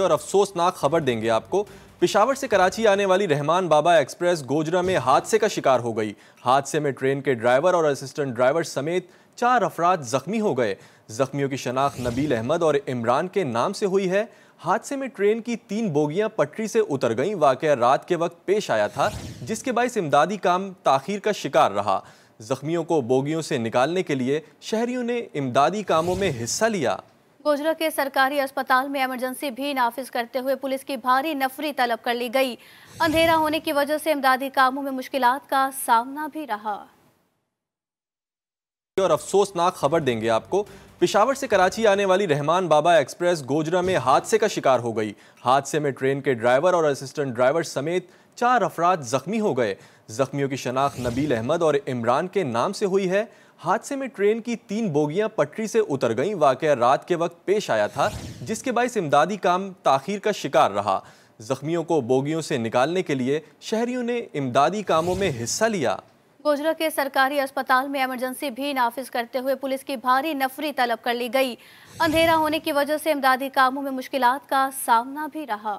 और अफसोसनाक खबर देंगे आपको। पेशावर से कराची आने वाली रहमान बाबा एक्सप्रेस गोजरा में हादसे का शिकार हो गई। हादसे में ट्रेन के ड्राइवर और असिस्टेंट ड्राइवर समेत 4 अफराद जख्मी हो गए। जख्मियों की शनाख्त नबील अहमद और इमरान के नाम से हुई है। हादसे में ट्रेन की 3 बोगियां पटरी से उतर गईं। वाकया रात के वक्त पेश आया था, जिसके बायस इमदादी काम ताखीर का शिकार रहा। जख्मियों को बोगियों से निकालने के लिए शहरियों ने इमदादी कामों में हिस्सा लिया। गोजरा के सरकारी अस्पताल में इमरजेंसी भी नाफिज करते हुए पुलिस की भारी नफरी तलब कर ली गई। अंधेरा होने की वजह से इमदादी कामों में मुश्किलात का सामना भी रहा। और अफसोसनाक खबर देंगे आपको। पेशावर से कराची आने वाली रहमान बाबा एक्सप्रेस गोजरा में हादसे का शिकार हो गई। हादसे में ट्रेन के ड्राइवर और असिस्टेंट ड्राइवर समेत 4 अफराद जख्मी हो गए। जख्मियों की शनाख्त नबील अहमद और इमरान के नाम से हुई है। हादसे में ट्रेन की 3 बोगियां पटरी से उतर गईं। वाकया रात के वक्त पेश आया था, जिसके बायस इमदादी काम ताखीर का शिकार रहा। जख्मियों को बोगियों से निकालने के लिए शहरियों ने इमदादी कामों में हिस्सा लिया। गोजरा के सरकारी अस्पताल में इमरजेंसी भी नाफिज करते हुए पुलिस की भारी नफरी तलब कर ली गई। अंधेरा होने की वजह से इमदादी कामों में मुश्किलात का सामना भी रहा।